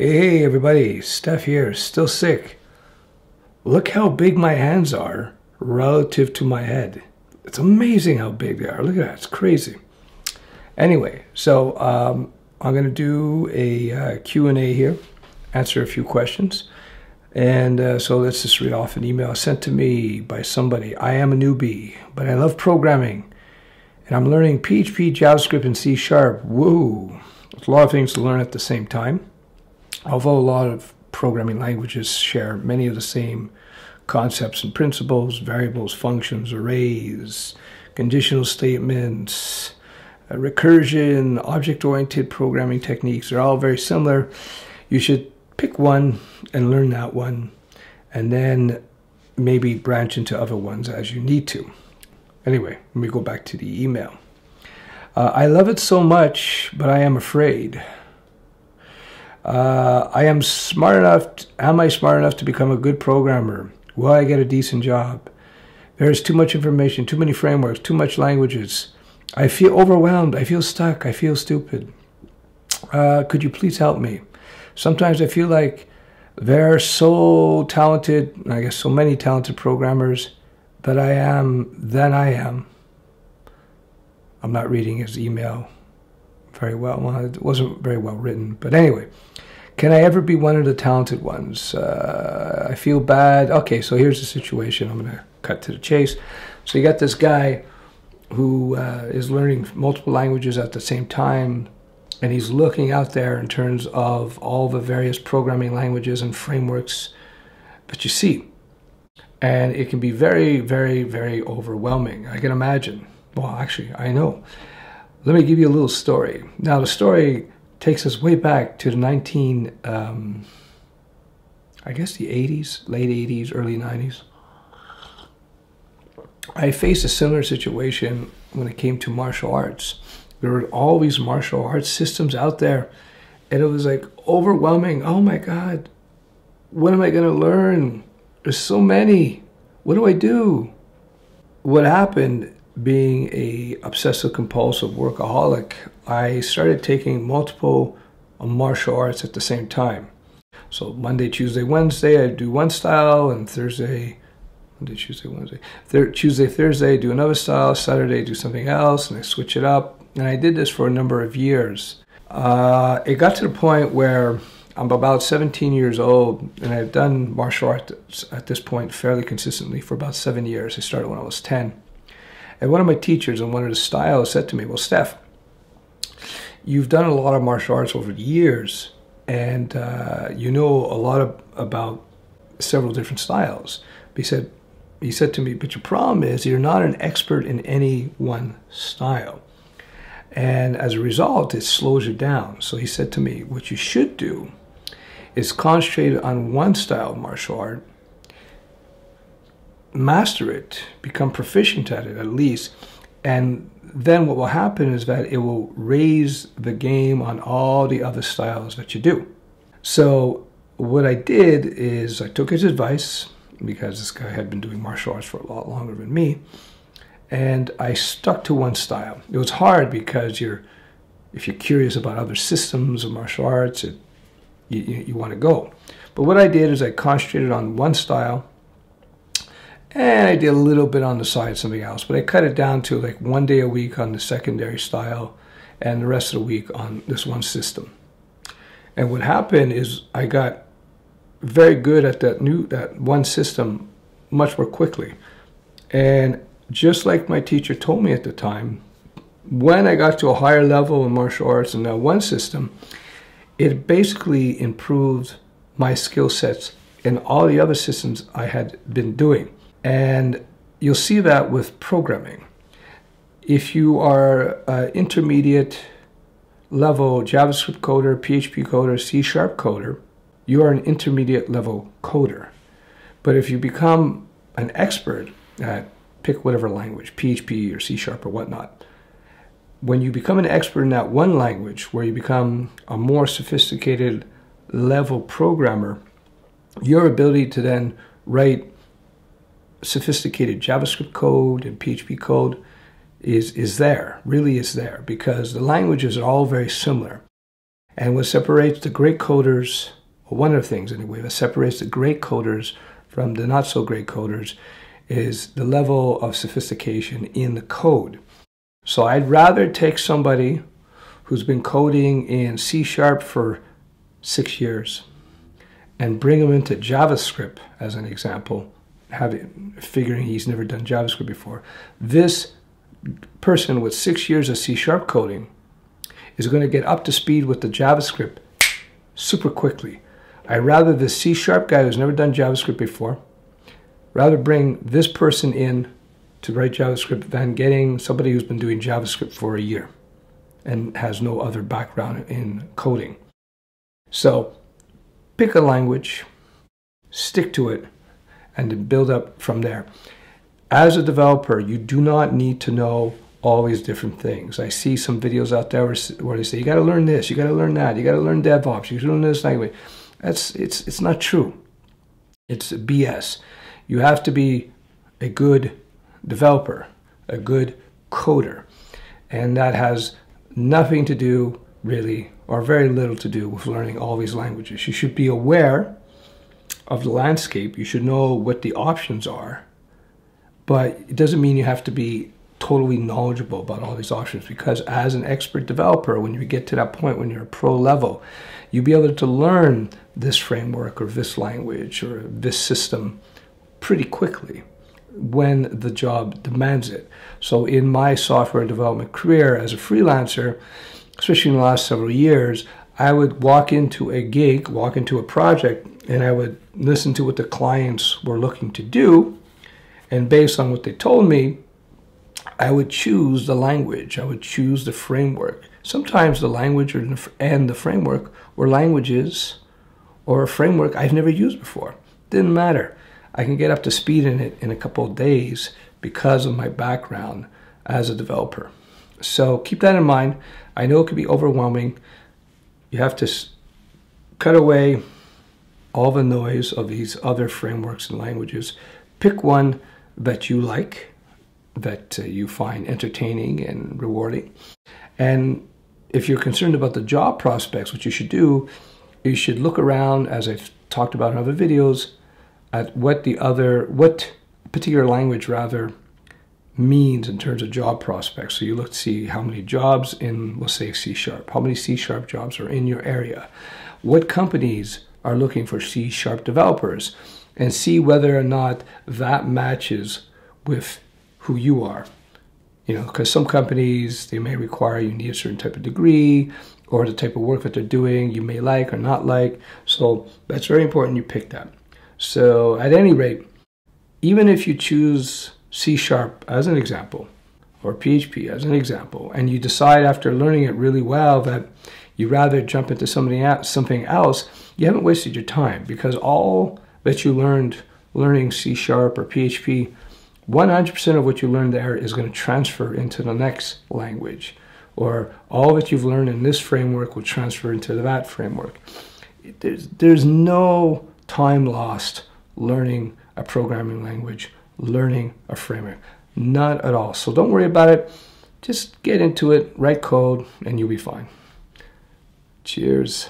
Hey everybody, Steph here, still sick. Look how big my hands are relative to my head. It's amazing how big they are. Look at that, it's crazy. Anyway, so I'm going to do a Q&A here, answer a few questions. And so let's just read off an email sent to me by somebody. I am a newbie, but I love programming. And I'm learning PHP, JavaScript, and C#. Woo! It's a lot of things to learn at the same time. Although a lot of programming languages share many of the same concepts and principles, variables, functions, arrays, conditional statements, recursion, object-oriented programming techniques are all very similar. You should pick one and learn that one, and then maybe branch into other ones as you need to. Anyway, let me go back to the email. I love it so much, but I am afraid. Am I smart enough to become a good programmer? Will I get a decent job? There's too much information, too many frameworks, too much languages. I feel overwhelmed. I feel stuck. I feel stupid. Could you please help me? Sometimes I feel like there are so talented, I guess so many talented programmers that I am. I'm not reading his email very well. Well, it wasn't very well written, but anyway. Can I ever be one of the talented ones? I feel bad. Okay, so here's the situation. I'm going to cut to the chase. So you got this guy who is learning multiple languages at the same time, and he's looking out there in terms of all the various programming languages and frameworks that you see. And it can be very, very, very overwhelming. I can imagine. Well, actually, I know. Let me give you a little story. Now, the story takes us way back to the late 80s, early 90s. I faced a similar situation when it came to martial arts. There were all these martial arts systems out there, and it was like overwhelming. Oh my God, what am I going to learn? There's so many. What do I do? What happened, being a obsessive-compulsive workaholic, I started taking multiple martial arts at the same time. So Monday, Tuesday, Wednesday, I'd do one style, and Tuesday, Thursday, do another style, Saturday, do something else, and I switch it up. And I did this for a number of years. It got to the point where I'm about 17 years old, and I've done martial arts at this point fairly consistently for about 7 years. I started when I was 10. And one of my teachers in one of the styles said to me, well, Steph, you've done a lot of martial arts over the years, and you know a lot about several different styles. But he said to me, but your problem is you're not an expert in any one style. And as a result, it slows you down. So he said to me, what you should do is concentrate on one style of martial art, master it, become proficient at it at least, and then what will happen is that it will raise the game on all the other styles that you do. So what I did is I took his advice, because this guy had been doing martial arts for a lot longer than me, and I stuck to one style. It was hard because if you're curious about other systems of martial arts, you want to go. But what I did is I concentrated on one style, and I did a little bit on the side, something else. But I cut it down to like one day a week on the secondary style and the rest of the week on this one system. And what happened is I got very good at that one system much more quickly. And just like my teacher told me at the time, when I got to a higher level in martial arts in that one system, it basically improved my skill sets in all the other systems I had been doing. And you'll see that with programming. If you are an intermediate level JavaScript coder, PHP coder, C# coder, you are an intermediate level coder. But if you become an expert at, pick whatever language, PHP or C# or whatnot, when you become an expert in that one language, where you become a more sophisticated level programmer, your ability to then write sophisticated JavaScript code and PHP code is there, really is there, because the languages are all very similar. And what separates the great coders, one of the things anyway, that separates the great coders from the not so great coders is the level of sophistication in the code. So I'd rather take somebody who's been coding in C# for 6 years and bring him into JavaScript as an example, figuring he's never done JavaScript before. This person with 6 years of C# coding is going to get up to speed with the JavaScript super quickly. I'd rather the C# guy who's never done JavaScript before, rather bring this person in to write JavaScript than getting somebody who's been doing JavaScript for a year and has no other background in coding. So pick a language, stick to it, and build up from there. As a developer, you do not need to know all these different things. I see some videos out there where they say, you got to learn this, you got to learn that, you got to learn DevOps, you got to learn this language. It's not true. It's BS. You have to be a good developer, a good coder, and that has nothing to do really, or very little to do with learning all these languages. You should be aware of the landscape. You should know what the options are, but it doesn't mean you have to be totally knowledgeable about all these options, because as an expert developer, when you get to that point, when you're a pro level, you'll be able to learn this framework or this language or this system pretty quickly when the job demands it. So in my software development career as a freelancer, especially in the last several years, I would walk into a gig, walk into a project, and I would listen to what the clients were looking to do. And based on what they told me, I would choose the language. I would choose the framework. Sometimes the language and the framework were languages or a framework I've never used before. Didn't matter. I can get up to speed in it in a couple of days because of my background as a developer. So keep that in mind. I know it can be overwhelming. You have to cut away all the noise of these other frameworks and languages. Pick one that you like, that you find entertaining and rewarding. And if you're concerned about the job prospects, what you should do, you should look around, as I've talked about in other videos, at what particular language rather means in terms of job prospects. So you look to see how many jobs in, let's say, C#, how many C# jobs are in your area, what companies are looking for C# developers, and see whether or not that matches with who you are. You know, because some companies, they may require you need a certain type of degree, or the type of work that they're doing you may like or not like. So that's very important you pick that. So at any rate, even if you choose C# as an example, or PHP as an example, and you decide after learning it really well that you'd rather jump into something else, you haven't wasted your time, because all that you learned learning C# or PHP, 100% of what you learned there is going to transfer into the next language, or all that you've learned in this framework will transfer into that framework. There's no time lost learning a programming language, learning a framework. Not at all. So don't worry about it. Just get into it, write code, and you'll be fine. Cheers.